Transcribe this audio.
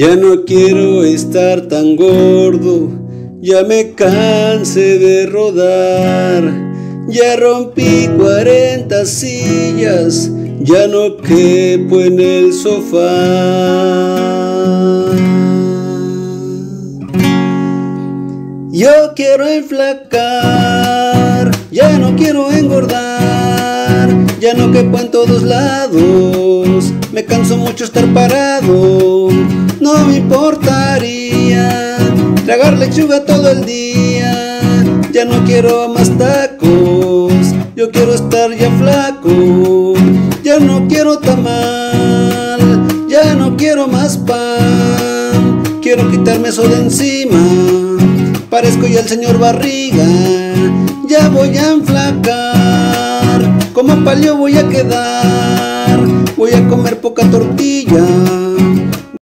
Ya no quiero estar tan gordo, ya me cansé de rodar. Ya rompí 40 sillas, ya no quepo en el sofá. Yo quiero enflacar, ya no quiero engordar, ya no quepo en todos lados, me canso mucho estar parado. No me importaría tragar lechuga todo el día, ya no quiero más tacos, yo quiero estar ya flaco. Ya no quiero tamal, ya no quiero más pan, quiero quitarme eso de encima. Parezco ya el señor Barriga, ya voy a enflacar, como palio voy a quedar, voy a comer poca tortilla.